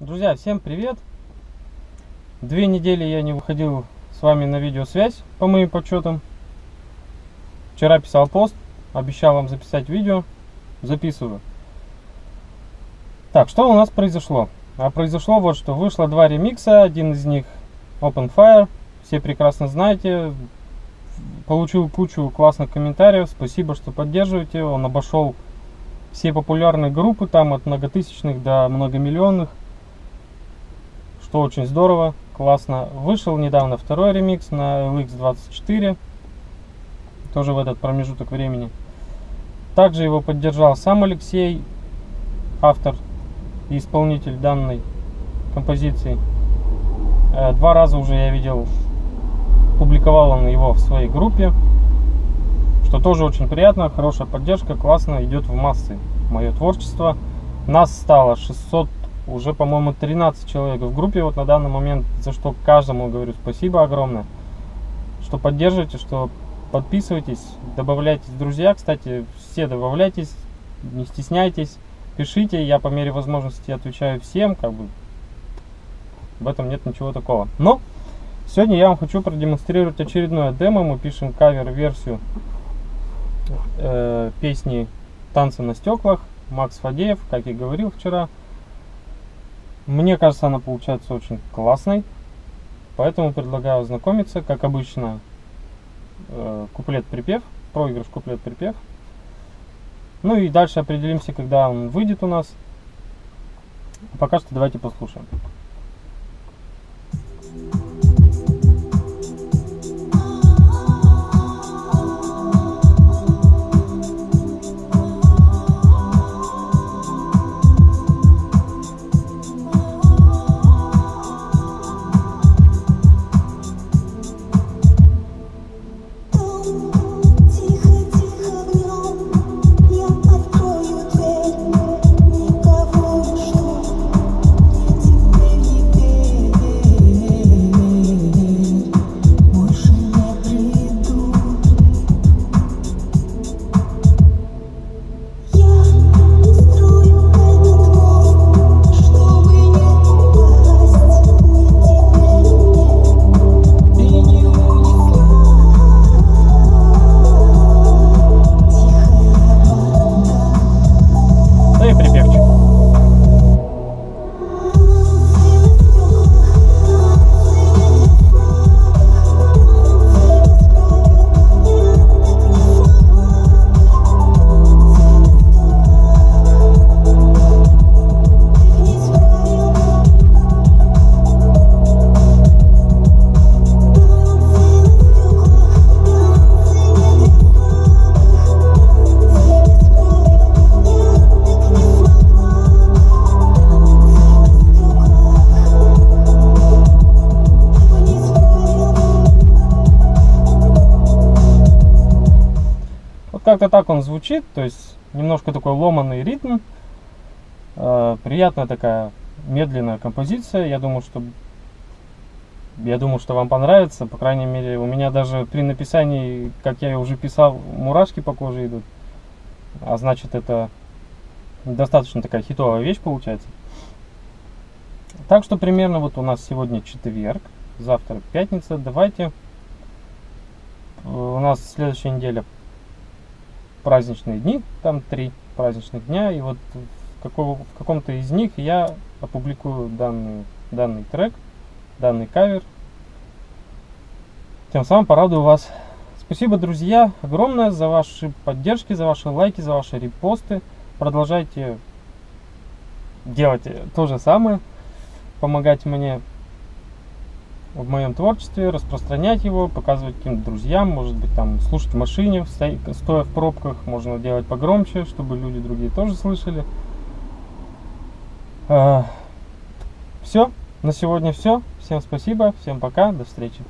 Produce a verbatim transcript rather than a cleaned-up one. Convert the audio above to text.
Друзья, всем привет! Две недели я не выходил с вами на видеосвязь, по моим подсчетам. Вчера писал пост, обещал вам записать видео, записываю. Так, что у нас произошло? А произошло вот что. Вышло два ремикса, один из них OpenFire, все прекрасно знаете. Получил кучу классных комментариев, спасибо, что поддерживаете. Он обошел все популярные группы, там от многотысячных до многомиллионных. Что очень здорово, классно. Вышел недавно второй ремикс на эл икс двадцать четыре, тоже в этот промежуток времени. Также его поддержал сам Алексей, автор и исполнитель данной композиции. Два раза уже я видел, публиковал он его в своей группе, что тоже очень приятно, хорошая поддержка, классно, идет в массы мое творчество. Нас стало шестьсот. Уже, по-моему, тринадцать человек в группе вот на данный момент, за что каждому говорю спасибо огромное, что поддерживаете, что подписываетесь, добавляйтесь, друзья. Кстати, все добавляйтесь, не стесняйтесь, пишите, я по мере возможности отвечаю всем, как бы в этом нет ничего такого. Но сегодня я вам хочу продемонстрировать очередное демо. Мы пишем кавер-версию э, песни «Танцы на стеклах», Макс Фадеев, как и говорил вчера. Мне кажется, она получается очень классной, поэтому предлагаю ознакомиться. Как обычно, куплет-припев, проигрыш, куплет-припев. Ну и дальше определимся, когда он выйдет у нас. Пока что давайте послушаем. Как-то так он звучит, то есть немножко такой ломаный ритм, э, приятная такая медленная композиция. Я думаю, что я думаю, что вам понравится. По крайней мере, у меня даже при написании, как я уже писал, мурашки по коже идут. А значит, это достаточно такая хитовая вещь получается. Так что примерно вот у нас сегодня четверг, завтра пятница. Давайте, у нас следующая неделя праздничные дни, там три праздничных дня, и вот в, какого, в каком-то из них я опубликую данный, данный трек, данный кавер. Тем самым порадую вас. Спасибо, друзья, огромное за ваши поддержки, за ваши лайки, за ваши репосты. Продолжайте делать то же самое, помогать мне в моем творчестве, распространять его, показывать каким-то друзьям, может быть, там, слушать в машине, стоя в пробках, можно делать погромче, чтобы люди другие тоже слышали. Все, на сегодня все. Всем спасибо, всем пока, до встречи.